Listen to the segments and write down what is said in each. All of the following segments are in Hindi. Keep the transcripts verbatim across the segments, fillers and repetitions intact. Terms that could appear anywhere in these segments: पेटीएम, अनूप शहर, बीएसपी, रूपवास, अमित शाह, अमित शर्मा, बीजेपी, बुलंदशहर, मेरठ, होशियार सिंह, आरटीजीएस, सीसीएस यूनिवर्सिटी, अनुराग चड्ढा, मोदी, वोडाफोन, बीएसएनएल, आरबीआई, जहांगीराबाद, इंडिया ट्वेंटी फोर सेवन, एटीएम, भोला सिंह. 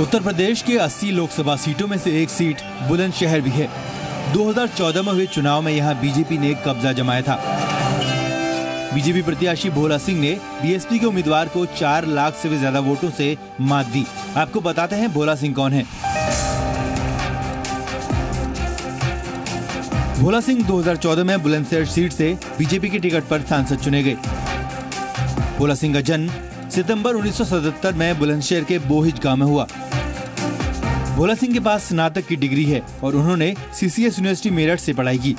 उत्तर प्रदेश के अस्सी लोकसभा सीटों में से एक सीट बुलंदशहर भी है। दो हज़ार चौदह में हुए चुनाव में यहां बीजेपी ने कब्जा जमाया था। बीजेपी प्रत्याशी भोला सिंह ने बीएसपी के उम्मीदवार को चार लाख से भी ज्यादा वोटों से मात दी। आपको बताते हैं भोला सिंह कौन है। भोला सिंह दो हज़ार चौदह में बुलंदशहर सीट से बीजेपी के टिकट पर सांसद चुने गए। भोला सिंह का जन्म सितंबर उन्नीस सौ सतहत्तर में बुलंदशहर के बोहिज गांव में हुआ। भोला सिंह के पास स्नातक की डिग्री है और उन्होंने सीसीएस यूनिवर्सिटी मेरठ से पढ़ाई की।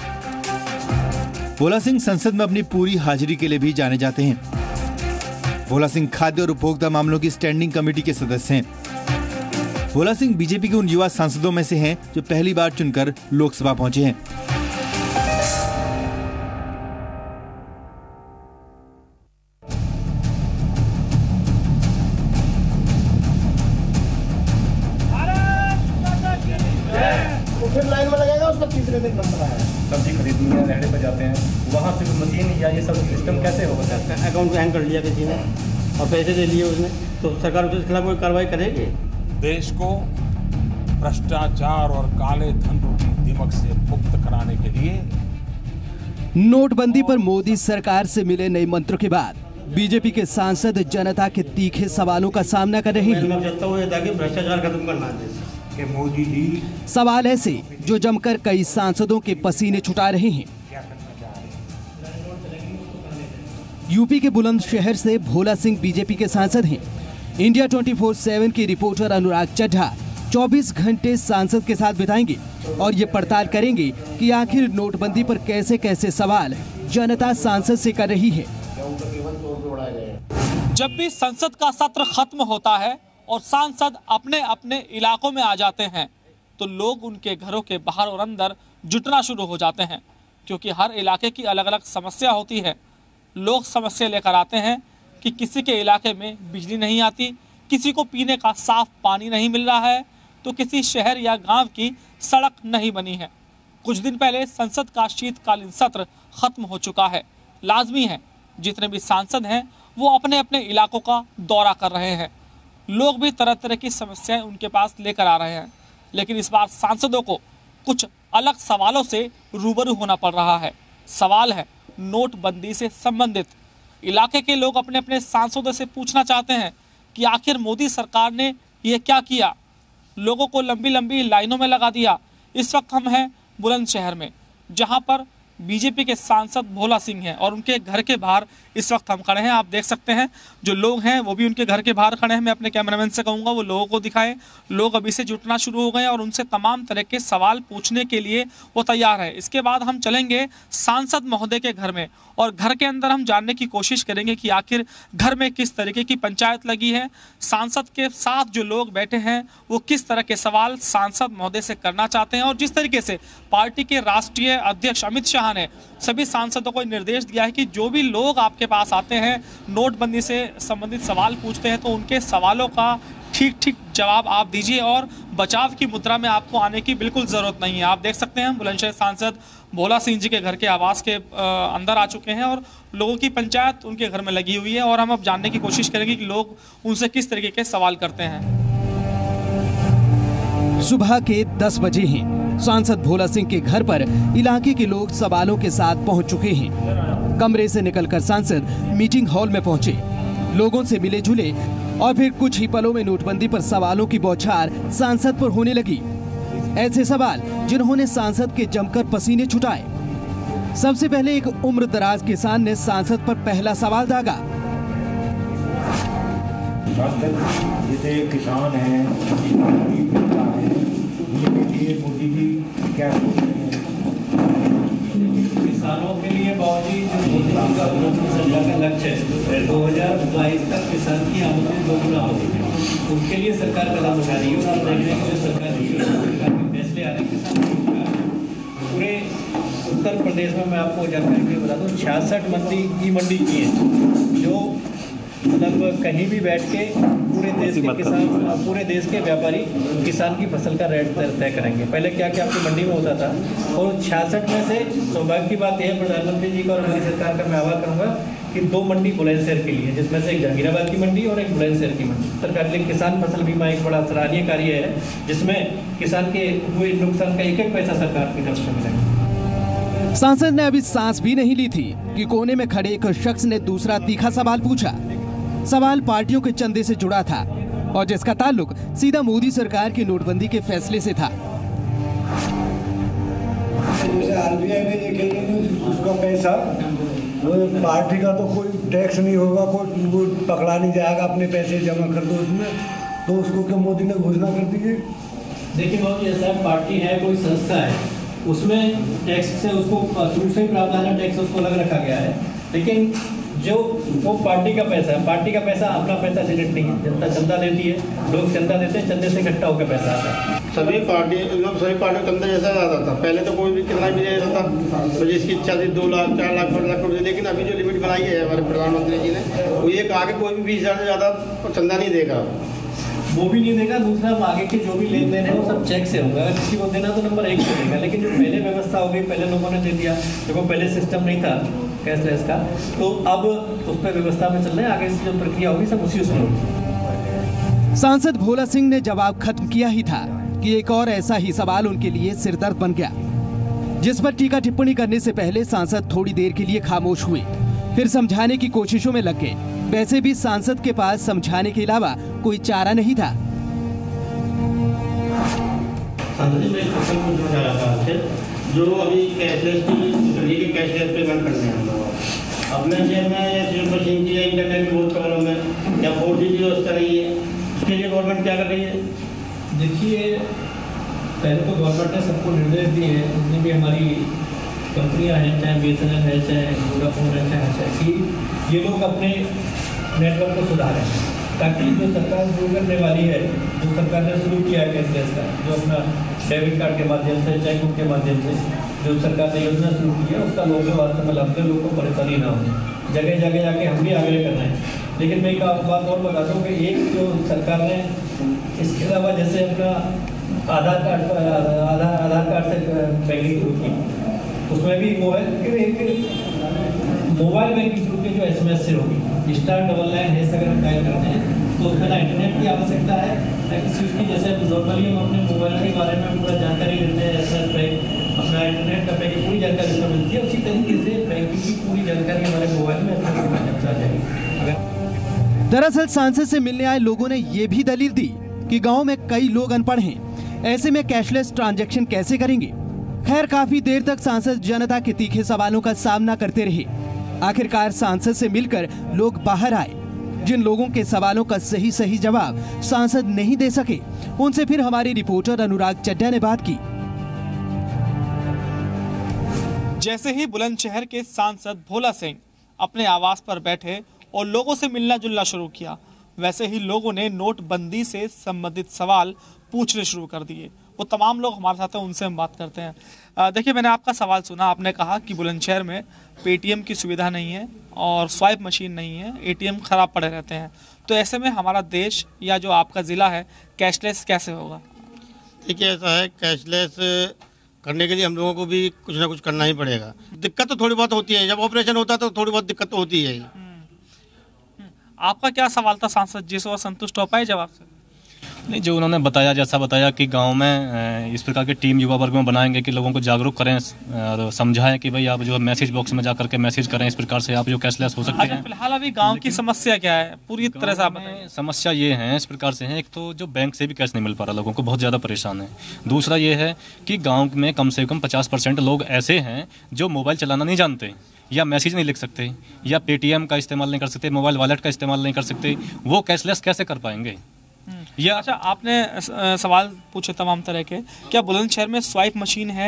भोला सिंह संसद में अपनी पूरी हाजिरी के लिए भी जाने जाते हैं। भोला सिंह खाद्य और उपभोक्ता मामलों की स्टैंडिंग कमेटी के सदस्य हैं। भोला सिंह बीजेपी के उन युवा सांसदों में से हैं जो पहली बार चुनकर लोकसभा पहुंचे हैं। लाइन में लगेगा उसका तीसरे दिन नंबर आया। सब्जी खरीदनी है, रेहड़े पर जाते हैं, वहाँ से मशीन या ये सब सिस्टम कैसे होगा? सर अकाउंट हैंग कर लिया किसी ने और पैसे दे लिए उसने, तो सरकार उसके खिलाफ कोई कार्रवाई करेगी? देश को भ्रष्टाचार और काले धन रूपी दीमक से मुक्त कराने के लिए नोटबंदी पर मोदी सरकार से मिले नए मंत्रों के बाद बीजेपी के सांसद जनता के तीखे सवालों का सामना कर रहे हैं। ताकि भ्रष्टाचार खत्म करना चाहिए मोदी जी। सवाल ऐसे जो जमकर कई सांसदों के पसीने छुटा रहे हैं। यूपी के बुलंदशहर से भोला सिंह बीजेपी के सांसद हैं। इंडिया ट्वेंटी फोर सेवन की रिपोर्टर अनुराग चड्ढा चौबीस घंटे सांसद के साथ बिताएंगे और ये पड़ताल करेंगे कि आखिर नोटबंदी पर कैसे कैसे सवाल जनता सांसद से कर रही है। जब भी संसद का सत्र खत्म होता है और सांसद अपने अपने इलाकों में आ जाते हैं तो लोग उनके घरों के बाहर और अंदर जुटना शुरू हो जाते हैं, क्योंकि हर इलाके की अलग अलग समस्या होती है। लोग समस्या लेकर आते हैं कि किसी के इलाके में बिजली नहीं आती, किसी को पीने का साफ पानी नहीं मिल रहा है, तो किसी शहर या गांव की सड़क नहीं बनी है। कुछ दिन पहले संसद का शीतकालीन सत्र खत्म हो चुका है। लाजमी है जितने भी सांसद हैं वो अपने अपने इलाकों का दौरा कर रहे हैं। लोग भी तरह तरह की समस्याएं उनके पास लेकर आ रहे हैं, लेकिन इस बार सांसदों को कुछ अलग सवालों से रूबरू होना पड़ रहा है। सवाल है नोटबंदी से संबंधित। इलाके के लोग अपने अपने सांसदों से पूछना चाहते हैं कि आखिर मोदी सरकार ने ये क्या किया। लोगों को लंबी लंबी लाइनों में लगा दिया। इस वक्त हम हैं बुलंदशहर में, जहाँ पर बीजेपी के सांसद भोला सिंह हैं और उनके घर के बाहर इस वक्त हम खड़े हैं। आप देख सकते हैं जो लोग हैं वो भी उनके घर के बाहर खड़े हैं। मैं अपने कैमरामैन से कहूँगा वो लोगों को दिखाएं। लोग अभी से जुटना शुरू हो गए और उनसे तमाम तरह के सवाल पूछने के लिए वो तैयार है। इसके बाद हम चलेंगे सांसद महोदय के घर में और घर के अंदर हम जानने की कोशिश करेंगे कि आखिर घर में किस तरीके की पंचायत लगी है। सांसद के साथ जो लोग बैठे हैं वो किस तरह के सवाल सांसद महोदय से करना चाहते हैं और जिस तरीके से पार्टी के राष्ट्रीय अध्यक्ष अमित शाह ने सभी सांसदों को निर्देश दिया है कि जो भी लोग आपके पास आते हैं नोटबंदी से संबंधित सवाल पूछते हैं तो उनके सवालों का ठीक ठीक जवाब आप दीजिए और बचाव की मुद्रा में आपको आने की बिल्कुल जरूरत नहीं है। आप देख सकते हैं बुलंदशहर सांसद भोला सिंह जी के घर के आवास के अंदर आ चुके हैं और लोगों की पंचायत उनके घर में लगी हुई है और हम अब जानने की कोशिश करेंगे कि लोग उनसे किस तरीके के सवाल करते हैं। सुबह के दस बजे हैं, सांसद भोला सिंह के घर पर इलाके के लोग सवालों के साथ पहुंच चुके हैं। कमरे से निकलकर सांसद मीटिंग हॉल में पहुंचे, लोगों से मिले जुले और फिर कुछ ही पलों में नोटबंदी पर सवालों की बौछार सांसद पर होने लगी। ऐसे सवाल जिन्होंने सांसद के जमकर पसीने छुटाए। सबसे पहले एक उम्रदराज किसान ने सांसद पर पहला सवाल दागा। किसान है मोदी जी क्या किसानों के लिए बावजी का लक्ष्य है दो हजार बाईस तक किसान की आमदनी दोगुना होगी, उसके लिए सरकार कदम उठा रही है। और आप देख रहे हैं जो सरकार फैसले आ रहे हैं किसान पूरे उत्तर प्रदेश में। मैं आपको जानकारी के लिए बता दूँ छियासठ मंडी की मंडी की है जो मतलब कहीं भी बैठ के पूरे देश के किसान पूरे देश के व्यापारी किसान की फसल का रेट तय करेंगे। पहले क्या क्या आपकी मंडी में होता था और छियासठ में से सौभाग्य की बात यह प्रधानमंत्री जी का और मोदी सरकार का मैं आभार करूँगा कि दो मंडी बुलंदशहर के लिए, जिसमें से एक जहांगीराबाद की मंडी और एक बुलंदशहर की मंडी। सरकार के लिए किसान फसल बीमा एक बड़ा सराहनीय कार्य है, जिसमें किसान के हुए नुकसान का एक एक पैसा सरकार की तरफ से मिलेगा। सांसद ने अभी सांस भी नहीं ली थी कि कोने में खड़े एक शख्स ने दूसरा तीखा सवाल पूछा। सवाल पार्टियों के चंदे से जुड़ा था और जिसका ताल्लुक सीधा मोदी सरकार की नोटबंदी के फैसले से था। जैसे आरबीआई ने ये कह दिया उसका पैसा वो पार्टी का तो कोई टैक्स नहीं होगा, कोई वो पकड़ा नहीं जाएगा, अपने पैसे जमा कर दो उसमें, तो उसको क्या मोदी ने घोषणा कर दी है। देखिए मोदी ऐसा पार्टी है, कोई संस्था है, उसमें टैक्स से उसको शुरू से ही प्रावधान है, टैक्स उसको अलग रखा गया है। लेकिन जो वो पार्टी का पैसा है, पार्टी का पैसा अपना पैसा सिलेक्ट नहीं है। जनता चंदा देती है, लोग चंदा देते हैं, चंदे से इकट्ठा होकर पैसा आता है। सभी पार्टी लोग सभी पार्टियों चंदा जैसा आता था। पहले तो कोई भी कितना भी नहीं रहता, तो जिसकी इच्छा थी दो लाख चार लाख पाँच लाख करोड़। लेकिन अभी जो लिमिट बनाई है हमारे प्रधानमंत्री जी ने, वो ये कहा कि कोई भी बीस हज़ार से ज़्यादा चंदा नहीं देगा, वो भी नहीं देगा। दूसरा, आगे के जो भी लेन देन है वो सब चेक से होगा, अगर किसी को देना तो नंबर एक से देगा। लेकिन जो पहले व्यवस्था हो गई, पहले लोगों ने दे दिया, देखो पहले सिस्टम नहीं था कैशलेस का, तो अब उस पर व्यवस्था में चल रहे हैं। आगे से जो प्रक्रिया होगी सब उसी उसमें होगी। सांसद भोला सिंह ने जवाब खत्म किया ही था कि एक और ऐसा ही सवाल उनके लिए सिरदर्द बन गया, जिस पर टीका टिप्पणी करने से पहले सांसद थोड़ी देर के लिए खामोश हुए, फिर समझाने की कोशिशों में लग गए। वैसे भी सांसद के पास समझाने के अलावा कोई चारा नहीं था। सांसद जी, मैं क्वेश्चन पूछना चाह रहा था, जो अभी कैशलेस की कैशलेस पेमेंट करने हम लोग अपने शहर में जो मशीन की है, इंटरनेट बहुत कमरों में या फोर जी की व्यवस्था नहीं है, उसके लिए गवर्नमेंट क्या कर रही है? देखिए, पहले तो गवर्नमेंट ने सबको निर्देश दिए हैं, जितनी भी हमारी कंपनियाँ हैं, चाहे बी एस एन एल है, चाहे वोडाफोन है, चाहे है कि ये लोग अपने नेटवर्क को सुधारें, ताकि जो सरकार शुरू करने वाली है, जो सरकार ने शुरू किया है कैशलेस का, जो अपना डेबिट कार्ड के माध्यम से, चेकबुक के माध्यम से जो सरकार ने योजना शुरू की है, उसका लोगों के वास्तव में लाभ के लोगों को परेशानी ना हो। जगह जगह जाके हम भी आग्रह कर रहे हैं। लेकिन मैं एक बात और बता दूँ कि एक जो सरकार ने इसके अलावा जैसे अपना आधार कार्ड आधार आधार कार्ड से बैंकिंग शुरू की, उसमें भी मोबाइल मोबाइल बैंकिंग शुरू के जो एस एम एस से होगी, स्टार डबल नाइन है, अगर हम डायल करते हैं तो उसमें ना इंटरनेट की आवश्यकता है ना किसी उसकी। जैसे नॉर्मली हम अपने मोबाइल के बारे में पूरा जानकारी लेते हैं, एस एम एस पे अपना इंटरनेट का पैकेज पूरी जानकारी उसमें मिलती है, उसी तरीके से बैंकिंग की पूरी जानकारी हमारे मोबाइल में आ जाएगी। दरअसल सांसद से मिलने आए लोगों ने ये भी दलील दी कि गाँव में कई लोग अनपढ़ हैं, ऐसे में कैशलेस ट्रांजेक्शन कैसे करेंगे। खैर, काफी देर तक सांसद जनता के तीखे सवालों का सामना करते रहे। आखिरकार सांसद से मिलकर लोग बाहर आए। जिन लोगों के सवालों का सही सही जवाब सांसद नहीं दे सके, उनसे फिर हमारे रिपोर्टर अनुराग चड्ढा ने बात की। जैसे ही बुलंदशहर के सांसद भोला सिंह अपने आवास पर बैठे और लोगों से मिलना जुलना शुरू किया, वैसे ही लोगों ने नोटबंदी से संबंधित सवाल पूछने शुरू कर दिए। वो तमाम लोग हमारे साथ हैं, उनसे हम बात करते हैं। देखिए, मैंने आपका सवाल सुना, आपने कहा कि बुलंदशहर में पेटीएम की सुविधा नहीं है और स्वाइप मशीन नहीं है, ए टी एम ख़राब पड़े रहते हैं, तो ऐसे में हमारा देश या जो आपका ज़िला है कैशलेस कैसे होगा? देखिए, ऐसा है, कैशलेस करने के लिए हम लोगों को भी कुछ ना कुछ करना ही पड़ेगा। दिक्कत तो थोड़ी बहुत होती है, जब ऑपरेशन होता है तो थोड़ी बहुत दिक्कत तो होती है। आपका क्या सवाल था सांसद जी से, वो संतुष्ट हो पाए जवाब से? नहीं, जो उन्होंने बताया, जैसा बताया कि गांव में इस प्रकार की टीम युवा वर्ग में बनाएंगे कि लोगों को जागरूक करें और समझाएं कि भाई आप जो मैसेज बॉक्स में जाकर के मैसेज करें, इस प्रकार से आप जो कैशलेस हो सकते हैं। फिलहाल अभी गांव की समस्या क्या है पूरी तरह से आप बताएं। समस्या ये है, इस प्रकार से है, एक तो जो बैंक से भी कैश नहीं मिल पा रहा, लोगों को बहुत ज़्यादा परेशान है। दूसरा ये है कि गाँव में कम से कम पचास परसेंट लोग ऐसे हैं जो मोबाइल चलाना नहीं जानते, या मैसेज नहीं लिख सकते, या पेटीएम का इस्तेमाल नहीं कर सकते, मोबाइल वॉलेट का इस्तेमाल नहीं कर सकते, वो कैशलेस कैसे कर पाएंगे? या अच्छा, आपने सवाल पूछे तमाम तरह के। क्या बुलंदशहर में स्वाइप मशीन है,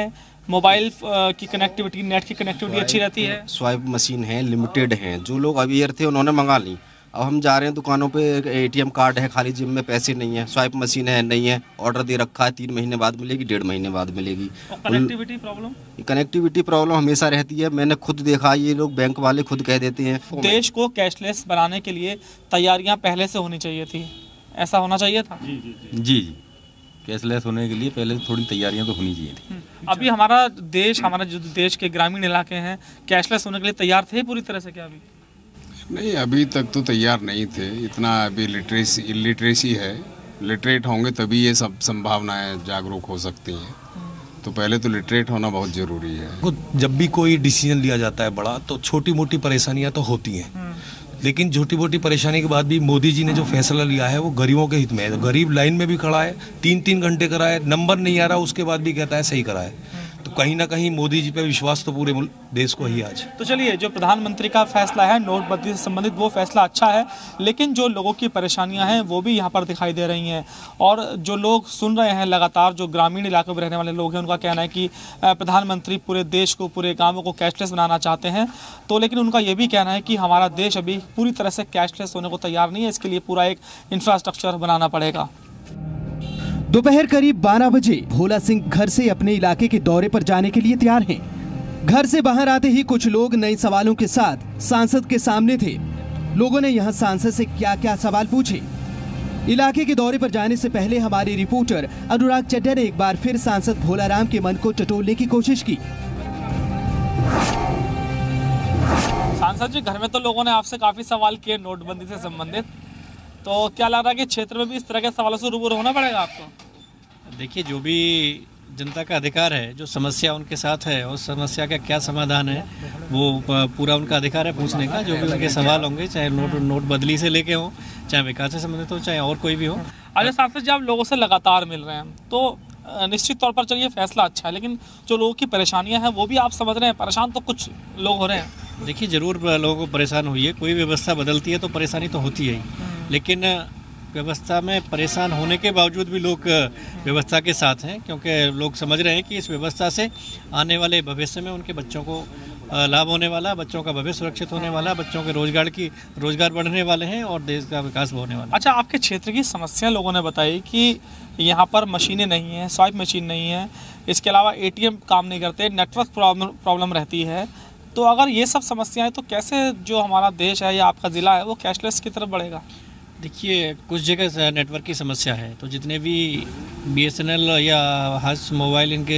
मोबाइल की कनेक्टिविटी, नेट की कनेक्टिविटी अच्छी रहती है? स्वाइप मशीन है, लिमिटेड हैं। जो लोग अवेयर थे उन्होंने मंगा ली। अब हम जा रहे हैं दुकानों पे, ए टी एम कार्ड है खाली, जिम में पैसे नहीं है, स्वाइप मशीन है नहीं है, ऑर्डर दे रखा है, तीन महीने बाद मिलेगी, डेढ़ महीने बाद मिलेगी। कनेक्टिविटी प्रॉब्लम कनेक्टिविटी प्रॉब्लम हमेशा रहती है। मैंने खुद देखा, ये लोग बैंक वाले खुद कह देते हैं। देश को कैशलेस बनाने के लिए तैयारियाँ पहले से होनी चाहिए थी, ऐसा होना चाहिए था। जी जी जी, जी, जी। कैशलेस होने के लिए पहले थोड़ी तैयारियां तो होनी चाहिए थी। अभी हमारा देश, हमारा जो देश के ग्रामीण इलाके हैं, कैशलेस होने के लिए तैयार थे पूरी तरह से क्या अभी? नहीं, अभी तक तो तैयार नहीं थे। इतना अभी लिटरेसी लिटरेसी है, लिटरेट होंगे तभी ये सब संभावनाएं जागरूक हो सकती हैं। तो पहले तो लिटरेट होना बहुत ज़रूरी है। जब भी कोई डिसीजन लिया जाता है बड़ा, तो छोटी मोटी परेशानियां तो होती हैं, लेकिन छोटी मोटी परेशानी के बाद भी मोदी जी ने जो फैसला लिया है वो गरीबों के हित में है। गरीब लाइन में भी खड़ा है, तीन तीन घंटे करा है, नंबर नहीं आ रहा, उसके बाद भी कहता है सही करा है। तो कहीं ना कहीं मोदी जी पे विश्वास तो पूरे देश को ही आज। तो चलिए, जो प्रधानमंत्री का फैसला है नोटबंदी से संबंधित वो फैसला अच्छा है, लेकिन जो लोगों की परेशानियां हैं वो भी यहाँ पर दिखाई दे रही हैं। और जो लोग सुन रहे हैं लगातार, जो ग्रामीण इलाकों में रहने वाले लोग हैं, उनका कहना है कि प्रधानमंत्री पूरे देश को, पूरे गाँवों को कैशलेस बनाना चाहते हैं। तो लेकिन उनका ये भी कहना है कि हमारा देश अभी पूरी तरह से कैशलेस होने को तैयार नहीं है, इसके लिए पूरा एक इंफ्रास्ट्रक्चर बनाना पड़ेगा। दोपहर करीब बारह बजे भोला सिंह घर से अपने इलाके के दौरे पर जाने के लिए तैयार हैं। घर से बाहर आते ही कुछ लोग नए सवालों के साथ सांसद के सामने थे। लोगों ने यहां सांसद से क्या क्या सवाल पूछे। इलाके के दौरे पर जाने से पहले हमारे रिपोर्टर अनुराग चड्ढा ने एक बार फिर सांसद भोला राम के मन को टटोलने की कोशिश की। सांसद जी, घर में तो लोगों ने आपसे काफी सवाल किए नोटबंदी से संबंधित, तो क्या लग रहा है कि क्षेत्र में भी इस तरह के सवालों से रूबरू होना पड़ेगा आपको? देखिए, जो भी जनता का अधिकार है, जो समस्या उनके साथ है, उस समस्या का क्या समाधान है, वो पूरा उनका अधिकार है पूछने का। जो भी उनके सवाल होंगे, चाहे नोट नोट बदली से लेके हो, चाहे विकास से संबंधित हो, चाहे और कोई भी हो। अरे सांसद जी, आप लोगों से लगातार मिल रहे हैं, तो निश्चित तौर पर चलिए फैसला अच्छा है, लेकिन जो लोगों की परेशानियाँ हैं वो भी आप समझ रहे हैं। परेशान तो कुछ लोग हो रहे हैं। देखिए, ज़रूर लोगों को परेशान हुई है। कोई व्यवस्था बदलती है तो परेशानी तो होती है ही, लेकिन व्यवस्था में परेशान होने के बावजूद भी लोग व्यवस्था के साथ हैं, क्योंकि लोग समझ रहे हैं कि इस व्यवस्था से आने वाले भविष्य में उनके बच्चों को लाभ होने वाला, बच्चों का भविष्य सुरक्षित होने वाला, बच्चों के रोजगार की रोजगार बढ़ने वाले हैं और देश का विकास होने वाला। अच्छा, आपके क्षेत्र की समस्या लोगों ने बताई कि यहाँ पर मशीनें नहीं हैं, स्वाइप मशीन नहीं है, इसके अलावा ए टी एम काम नहीं करते, नेटवर्क प्रॉब्लम रहती है। तो अगर ये सब समस्याएँ, तो कैसे जो हमारा देश है या आपका ज़िला है वो कैशलेस की तरफ बढ़ेगा? देखिए, कुछ जगह नेटवर्क की समस्या है, तो जितने भी बीएसएनएल या हर्ष मोबाइल इनके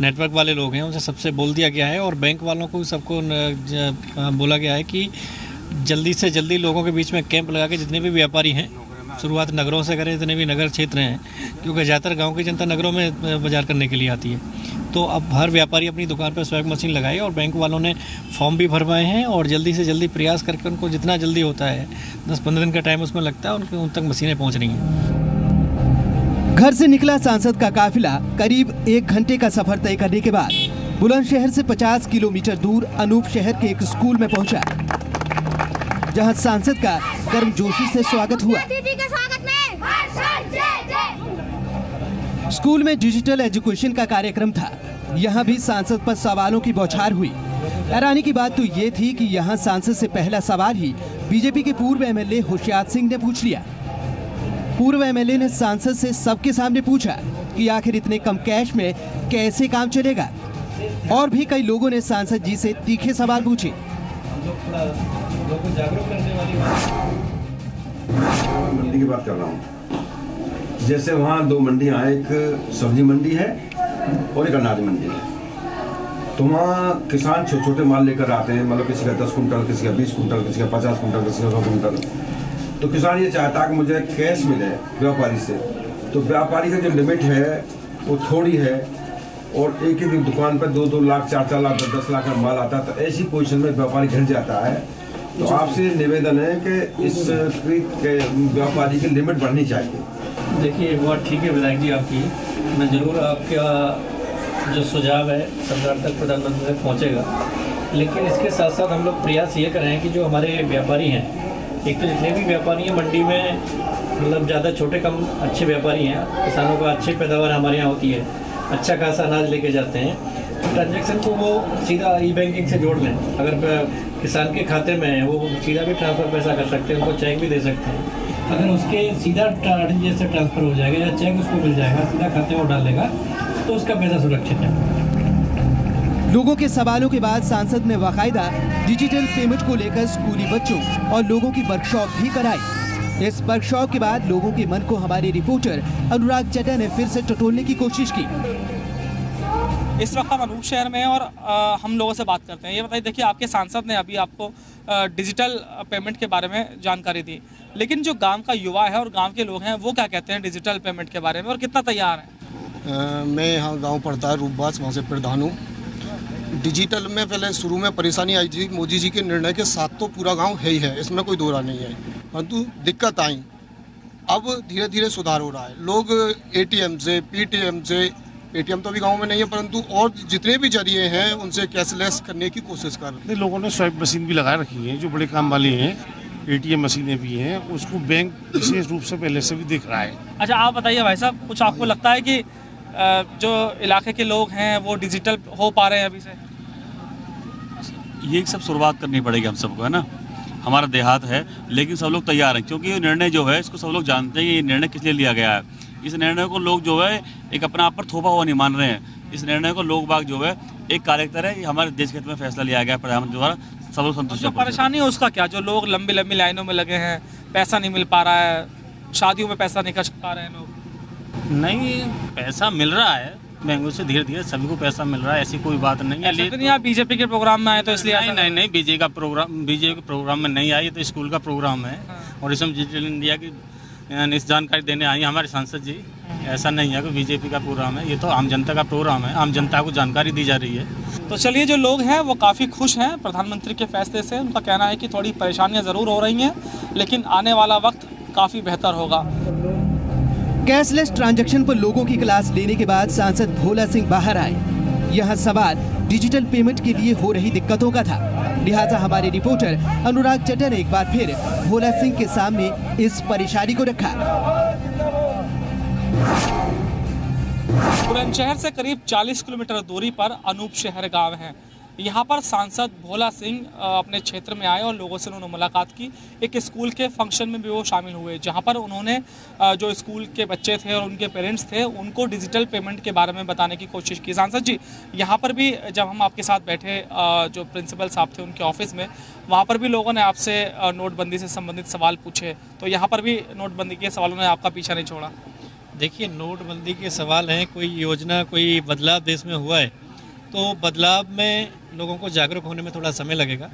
नेटवर्क वाले लोग हैं, उनसे सबसे बोल दिया गया है। और बैंक वालों को सबको बोला गया है कि जल्दी से जल्दी लोगों के बीच में कैंप लगा के जितने भी व्यापारी हैं, शुरुआत नगरों से करें, जितने भी नगर क्षेत्र हैं, क्योंकि ज़्यादातर गाँव की जनता नगरों में बाजार करने के लिए आती है। तो अब हर व्यापारी अपनी दुकान पर स्वैप मशीन लगाए और बैंक वालों ने फॉर्म भी भरवाए हैं और जल्दी से जल्दी प्रयास करके उनको जितना जल्दी होता है, दस पंद्रह दिन का टाइम उसमें लगता है, उनके उन तक मशीनें पहुंच रही हैं। घर से निकला सांसद का काफिला करीब एक घंटे का सफर तय करने के बाद बुलंदशहर से पचास किलोमीटर दूर अनूप शहर के एक स्कूल में पहुँचा, जहाँ सांसद का गर्मजोशी से स्वागत हुआ। स्कूल में डिजिटल एजुकेशन का कार्यक्रम था। यहाँ भी सांसद पर सवालों की बौछार हुई। हैरानी की बात तो ये थी कि यहाँ सांसद से पहला सवाल ही बीजेपी के पूर्व एमएलए होशियार सिंह ने पूछ लिया। पूर्व एमएलए ने सांसद से सबके सामने पूछा कि आखिर इतने कम कैश में कैसे काम चलेगा। और भी कई लोगों ने सांसद जी से तीखे सवाल पूछे। जैसे वहाँ दो मंडियाँ, एक सब्जी मंडी है और एक अनाज मंडी है, तो वहाँ किसान छोटे छोटे माल लेकर आते हैं, मतलब किसी का दस कुंटल, किसी का बीस कुंटल, किसी का पचास कुंटल, किसी का सौ कुंटल। तो किसान ये चाहता है कि मुझे कैश मिले व्यापारी से, तो व्यापारी का जो लिमिट है वो थोड़ी है और एक ही दुकान पर दो दो लाख, चार चार लाख, दस लाख का माल आता है, तो ऐसी पोजिशन में व्यापारी घिर जाता है। तो आपसे निवेदन है कि इस व्यापारी की लिमिट बढ़नी चाहिए। देखिए, एक बात ठीक है विधायक जी आपकी, मैं ज़रूर आपका जो सुझाव है सरकार तक, प्रधानमंत्री तक पहुँचेगा, लेकिन इसके साथ साथ हम लोग प्रयास ये करें कि जो हमारे व्यापारी हैं, एक तो जितने भी व्यापारी हैं मंडी में, मतलब ज़्यादा छोटे कम अच्छे व्यापारी हैं, किसानों का अच्छी पैदावार हमारे यहाँ होती है, अच्छा खासा अनाज लेके जाते हैं, ट्रांजेक्शन को वो सीधा ई बैंकिंग से जोड़ लें। अगर किसान के खाते में है, वो सीधा भी ट्रांसफ़र पैसा कर सकते हैं, उनको चेक भी दे सकते हैं। अगर उसके सीधा आरटीजीएस से ट्रांसफ़र हो जाएगा या चेक उसको मिल जाएगा, सीधा खाते में डाल देगा, तो उसका पैसा सुरक्षित है। लोगों के सवालों के बाद सांसद ने बाकायदा डिजिटल पेमेंट को लेकर स्कूली बच्चों और लोगों की वर्कशॉप भी कराई। इस वर्कशॉप के बाद लोगों के मन को हमारे रिपोर्टर अनुराग चड्ढा ने फिर से टटोलने की कोशिश की। इस वक्त हम अनूप शहर में और आ, हम लोगों से बात करते हैं। ये बताइए, देखिए आपके सांसद ने अभी आपको डिजिटल पेमेंट के बारे में जानकारी दी, लेकिन जो गांव का युवा है और गांव के लोग हैं वो क्या कहते हैं डिजिटल पेमेंट के बारे में और कितना तैयार है? मैं यहाँ गांव पड़ता है रूपवास, वहाँ से प्रधान हूँ। डिजिटल में पहले शुरू में परेशानी आई थी, मोदी जी के निर्णय के साथ तो पूरा गाँव है ही है, इसमें कोई दो राय नहीं है, परंतु दिक्कत आई। अब धीरे धीरे सुधार हो रहा है, लोग एटीएम से पेटीएम से पेटीएम तो अभी गांव में नहीं है, परंतु और जितने भी जरिए हैं उनसे कैशलेस करने की कोशिश कर रहे हैं। लोगों ने स्वाइप मशीन भी लगा रखी है, जो बड़े काम वाले हैं, एटीएम मशीनें भी हैं, उसको बैंक विशेष रूप से पहले से भी देख रहा है। अच्छा, आप बताइए भाई साहब, कुछ आपको लगता है कि जो इलाके के लोग हैं वो डिजिटल हो पा रहे हैं अभी से? ये सब शुरुआत करनी पड़ेगी हम सबको, है ना। हमारा देहात है, लेकिन सब लोग तैयार हैं, क्योंकि ये निर्णय जो है इसको सब लोग जानते हैं कि ये निर्णय किस लिए लिया गया है। इस निर्णय को लोग जो है एक अपना आप पर थोपा हुआ नहीं मान रहे हैं। इस निर्णय को लोग बाग जो है एक कार्यकर्ता है, हमारे देश के हित में फैसला लिया गया प्रधानमंत्री द्वारा, सब लोग संतुष्ट। परेशानी है उसका क्या, जो लोग लंबी लंबी लाइनों में लगे हैं, पैसा नहीं मिल पा रहा है, शादियों में पैसा नहीं खर्च पा रहे हैं लोग? नहीं, पैसा मिल रहा है बैंकों से, धीरे धीरे सभी को पैसा मिल रहा है, ऐसी कोई बात नहीं है। लेकिन आप बीजेपी के प्रोग्राम में आए तो इसलिए? नहीं नहीं, नहीं बीजेपी का प्रोग्राम बीजेपी के प्रोग्राम में नहीं आई, तो स्कूल का प्रोग्राम है और इसमें डिजिटल इंडिया की जानकारी देने आई हमारे सांसद जी। ऐसा नहीं है कि बीजेपी का प्रोग्राम है, ये तो आम जनता का प्रोग्राम है, आम जनता को जानकारी दी जा रही है। तो चलिए, जो लोग हैं वो काफ़ी खुश हैं प्रधानमंत्री के फैसले से। उनका कहना है कि थोड़ी परेशानियाँ ज़रूर हो रही हैं, लेकिन आने वाला वक्त काफ़ी बेहतर होगा। कैशलेस ट्रांजैक्शन पर लोगों की क्लास लेने के बाद सांसद भोला सिंह बाहर आए। यहां सवाल डिजिटल पेमेंट के लिए हो रही दिक्कतों का था, लिहाजा हमारे रिपोर्टर अनुराग चड्ढा ने एक बार फिर भोला सिंह के सामने इस परेशानी को रखा। बुलंदशहर से करीब चालीस किलोमीटर दूरी पर अनूप शहर गाँव है। यहाँ पर सांसद भोला सिंह अपने क्षेत्र में आए और लोगों से उन्होंने मुलाकात की। एक स्कूल के फंक्शन में भी वो शामिल हुए, जहाँ पर उन्होंने जो स्कूल के बच्चे थे और उनके पेरेंट्स थे उनको डिजिटल पेमेंट के बारे में बताने की कोशिश की। सांसद जी, यहाँ पर भी जब हम आपके साथ बैठे, जो प्रिंसिपल साहब थे उनके ऑफिस में, वहाँ पर भी लोगों ने आपसे नोटबंदी से संबंधित सवाल पूछे, तो यहाँ पर भी नोटबंदी के सवालों ने आपका पीछा नहीं छोड़ा? देखिए, नोटबंदी के सवाल हैं, कोई योजना, कोई बदलाव देश में हुआ है तो बदलाव में लोगों को जागरूक होने में थोड़ा समय लगेगा,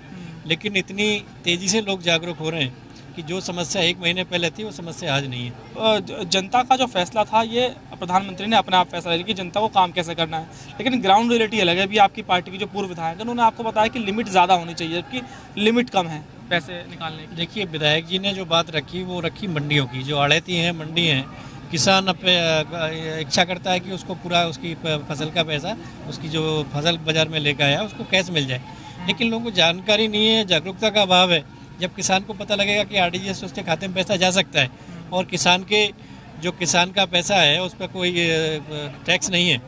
लेकिन इतनी तेज़ी से लोग जागरूक हो रहे हैं कि जो समस्या एक महीने पहले थी वो समस्या आज नहीं है। जनता का जो फैसला था, ये प्रधानमंत्री ने अपने आप फैसला लिया कि जनता को काम कैसे करना है, लेकिन ग्राउंड रियलिटी अलग है। अभी आपकी पार्टी की जो पूर्व विधायक हैं उन्होंने आपको बताया कि लिमिट ज़्यादा होनी चाहिए, जबकि लिमिट कम है पैसे निकालने की। देखिए, विधायक जी ने जो बात रखी वो रखी मंडियों की, जो आड़ती हैं मंडी हैं, किसान इच्छा करता है कि उसको पूरा उसकी फसल का पैसा, उसकी जो फसल बाज़ार में लेकर आया उसको कैश मिल जाए, लेकिन लोगों को जानकारी नहीं है, जागरूकता का अभाव है। जब किसान को पता लगेगा कि आरटीजीएस से उसके खाते में पैसा जा सकता है और किसान के जो किसान का पैसा है उस पर कोई टैक्स नहीं है,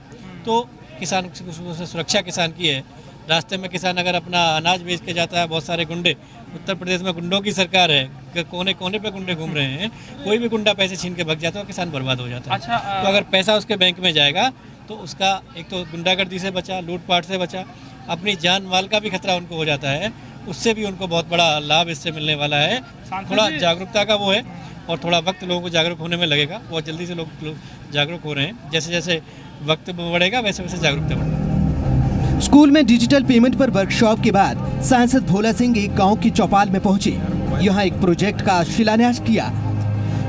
तो किसान सुरक्षा किसान की है। रास्ते में किसान अगर अपना अनाज बेच के जाता है, बहुत सारे गुंडे, उत्तर प्रदेश में गुंडों की सरकार है, कोने कोने पे गुंडे घूम रहे हैं, कोई भी गुंडा पैसे छीन के भाग जाता है, किसान बर्बाद हो जाता है। अच्छा, तो अगर पैसा उसके बैंक में जाएगा तो उसका एक तो गुंडागर्दी से बचा, लूटपाट से बचा, अपनी जान माल का भी खतरा उनको हो जाता है, उससे भी उनको बहुत बड़ा लाभ इससे मिलने वाला है। थोड़ा जागरूकता का वो है और थोड़ा वक्त लोगों को जागरूक होने में लगेगा, बहुत जल्दी से लोग जागरूक हो रहे हैं, जैसे जैसे वक्त बढ़ेगा वैसे वैसे जागरूकता बढ़ेगी। स्कूल में डिजिटल पेमेंट पर वर्कशॉप के बाद सांसद भोला सिंह एक गांव की चौपाल में पहुंचे। यहां एक प्रोजेक्ट का शिलान्यास किया।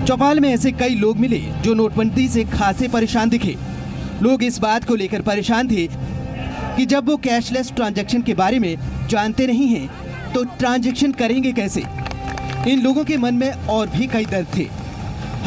चौपाल में ऐसे कई लोग मिले जो नोटबंदी से खासे परेशान दिखे। लोग इस बात को लेकर परेशान थे कि जब वो कैशलेस ट्रांजैक्शन के बारे में जानते नहीं हैं तो ट्रांजैक्शन करेंगे कैसे। इन लोगों के मन में और भी कई दर्द थे।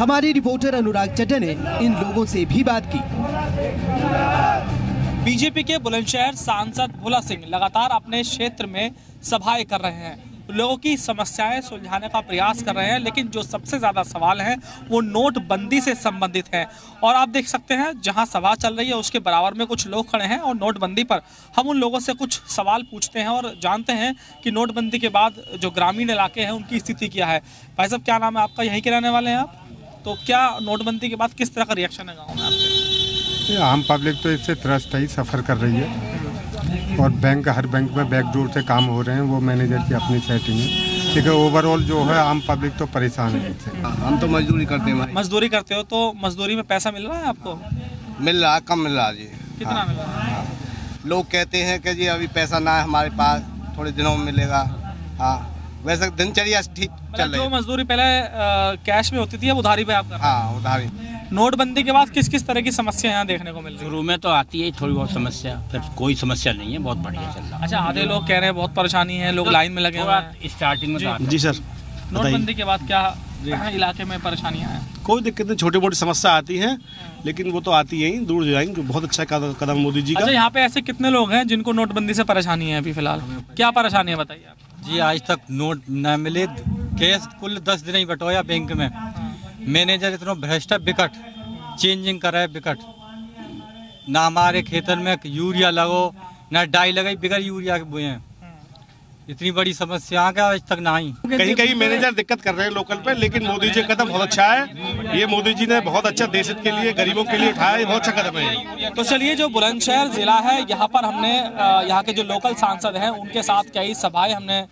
हमारे रिपोर्टर अनुराग चड्ढा ने इन लोगों से भी बात की। बीजेपी के बुलंदशहर सांसद भोला सिंह लगातार अपने क्षेत्र में सभाएं कर रहे हैं, लोगों की समस्याएं सुलझाने का प्रयास कर रहे हैं, लेकिन जो सबसे ज़्यादा सवाल हैं वो नोटबंदी से संबंधित हैं। और आप देख सकते हैं जहां सभा चल रही है उसके बराबर में कुछ लोग खड़े हैं और नोटबंदी पर हम उन लोगों से कुछ सवाल पूछते हैं और जानते हैं कि नोटबंदी के बाद जो ग्रामीण इलाके हैं उनकी स्थिति क्या है। भाई साहब, क्या नाम है आपका, यहीं के रहने वाले हैं आप? तो क्या नोटबंदी के बाद किस तरह का रिएक्शन है गाँव में आपके? आम पब्लिक तो इससे त्रस्त ही सफ़र कर रही है और बैंक, हर बैंक में बैकडोर से काम हो रहे हैं, वो मैनेजर की अपनी सेटिंग है, लेकिन ओवरऑल जो है आम पब्लिक तो परेशान है इससे। हम तो मजदूरी करते हैं। मजदूरी करते हो तो मजदूरी में पैसा मिल रहा है आपको? मिल रहा, कम मिल रहा जी। कितना हाँ। मिल रहा है? लोग कहते हैं कि जी अभी पैसा ना है हमारे पास, थोड़े दिनों में मिलेगा। हाँ, वैसे दिनचर्या ठीक चल रही है। मजदूरी पहले कैश में होती थी, अब उधारी पे आप कर रहे हैं। हाँ, उधारी। नोटबंदी के बाद किस किस तरह की समस्या यहाँ देखने को मिल रही है? शुरू में तो आती है थोड़ी बहुत समस्या, फिर कोई समस्या नहीं है, बहुत बढ़िया चल रहा है। अच्छा, आधे लोग कह रहे हैं बहुत परेशानी है, लोग लाइन में लगे हुए हैं स्टार्टिंग में। जी सर, नोटबंदी के बाद क्या इलाके में परेशानियाँ हैं? कोई दिक्कत नहीं, छोटी मोटी समस्या आती है लेकिन वो तो आती है ही, दूर जाएंगे। बहुत अच्छा कदम मोदी जी का। अच्छा, यहाँ पे ऐसे कितने लोग हैं जिनको नोटबंदी से परेशानी है अभी फिलहाल? क्या परेशानी है बताइए आप? जी, आज तक नोट न मिले, कैश कुल दस दिन ही बटोया बैंक में। मैनेजर इतना भ्रष्ट विकट चेंजिंग करा है, विकट। ना हमारे खेतर में यूरिया लगो, ना डाई लगाई, बिगड़ यूरिया के बोए हैं। इतनी बड़ी समस्या क्या आज तक ना आई। कहीं कहीं मैनेजर दिक्कत कर रहे हैं लोकल पे, लेकिन मोदी जी का कदम बहुत अच्छा है। ये मोदी जी ने बहुत अच्छा देश के लिए, गरीबों के लिए उठाया, बहुत अच्छा कदम है। तो चलिए, जो बुलंदशहर जिला है, यहाँ पर हमने यहाँ के जो लोकल सांसद हैं उनके साथ कई सभाएं हमने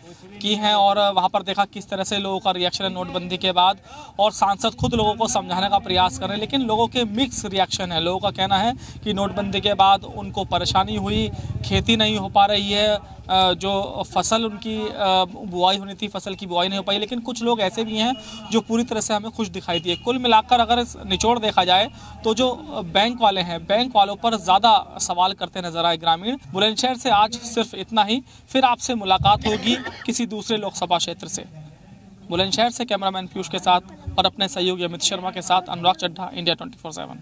की हैं और वहाँ पर देखा किस तरह से लोगों का रिएक्शन है नोटबंदी के बाद, और सांसद खुद लोगों को समझाने का प्रयास कर रहे हैं, लेकिन लोगों के मिक्स रिएक्शन है। लोगों का कहना है कि नोटबंदी के बाद उनको परेशानी हुई, खेती नहीं हो पा रही है, जो फसल उनकी बुआई होनी थी फसल की बुआई नहीं हो पाई, लेकिन कुछ लोग ऐसे भी हैं जो पूरी तरह से हमें खुश दिखाई दिए। कुल मिलाकर अगर निचोड़ देखा जाए तो जो बैंक वाले हैं, बैंक वालों पर ज़्यादा सवाल करते नजर आए ग्रामीण। बुलंदशहर से आज सिर्फ इतना ही, फिर आपसे मुलाकात होगी किसी दूसरे लोकसभा क्षेत्र से। बुलंदशहर से कैमरामैन पीयूष के साथ और अपने सहयोगी अमित शर्मा के साथ अनुराग चड्ढा, इंडिया ट्वेंटी फोर सेवन।